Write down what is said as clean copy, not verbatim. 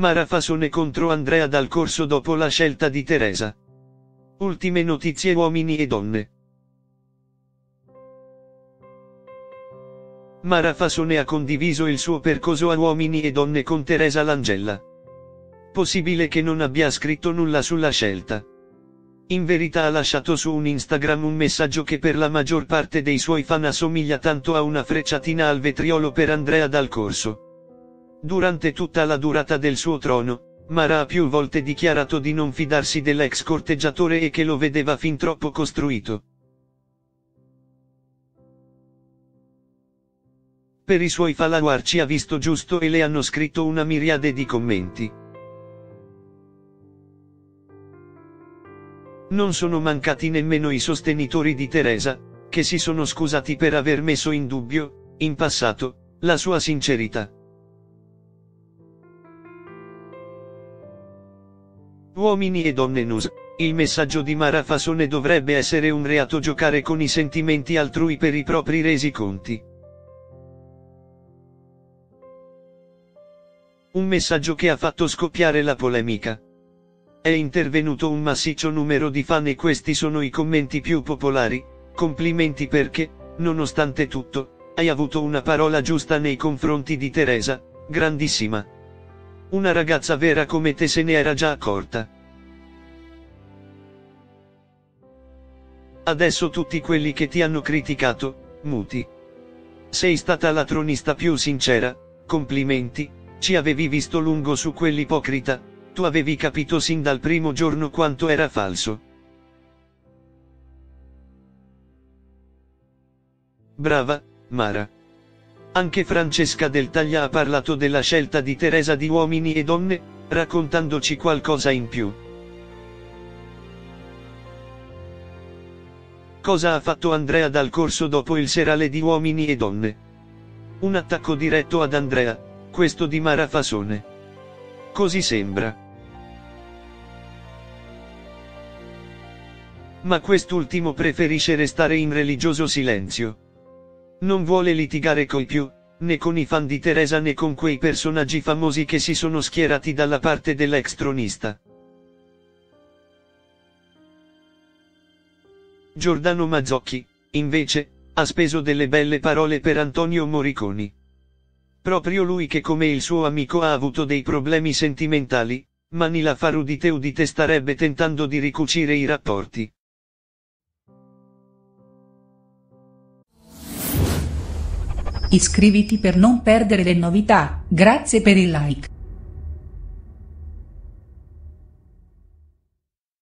Mara Fasone contro Andrea Dal Corso dopo la scelta di Teresa. Ultime notizie Uomini e Donne. Mara Fasone ha condiviso il suo percorso a Uomini e Donne con Teresa Langella. Possibile che non abbia scritto nulla sulla scelta. In verità ha lasciato su un Instagram un messaggio che per la maggior parte dei suoi fan assomiglia tanto a una frecciatina al vetriolo per Andrea Dal Corso. Durante tutta la durata del suo trono, Mara ha più volte dichiarato di non fidarsi dell'ex corteggiatore e che lo vedeva fin troppo costruito. Per i suoi follower ci ha visto giusto e le hanno scritto una miriade di commenti. Non sono mancati nemmeno i sostenitori di Teresa, che si sono scusati per aver messo in dubbio, in passato, la sua sincerità. Uomini e Donne News. Il messaggio di Mara Fasone: dovrebbe essere un reato giocare con i sentimenti altrui per i propri resiconti. Un messaggio che ha fatto scoppiare la polemica. È intervenuto un massiccio numero di fan e questi sono i commenti più popolari: complimenti perché, nonostante tutto, hai avuto una parola giusta nei confronti di Teresa, grandissima. Una ragazza vera come te se ne era già accorta. Adesso tutti quelli che ti hanno criticato, muti. Sei stata la tronista più sincera, complimenti, ci avevi visto lungo su quell'ipocrita. Tu avevi capito sin dal primo giorno quanto era falso. Brava, Mara. Anche Francesca Del Taglia ha parlato della scelta di Teresa di Uomini e Donne, raccontandoci qualcosa in più. Cosa ha fatto Andrea Dal Corso dopo il serale di Uomini e Donne? Un attacco diretto ad Andrea, questo di Mara Fasone. Così sembra. Ma quest'ultimo preferisce restare in religioso silenzio. Non vuole litigare coi più, né con i fan di Teresa né con quei personaggi famosi che si sono schierati dalla parte dell'ex tronista. Giordano Mazzocchi, invece, ha speso delle belle parole per Antonio Moriconi. Proprio lui che come il suo amico ha avuto dei problemi sentimentali, ma Nilufar udite udite starebbe tentando di ricucire i rapporti. Iscriviti per non perdere le novità, grazie per il like.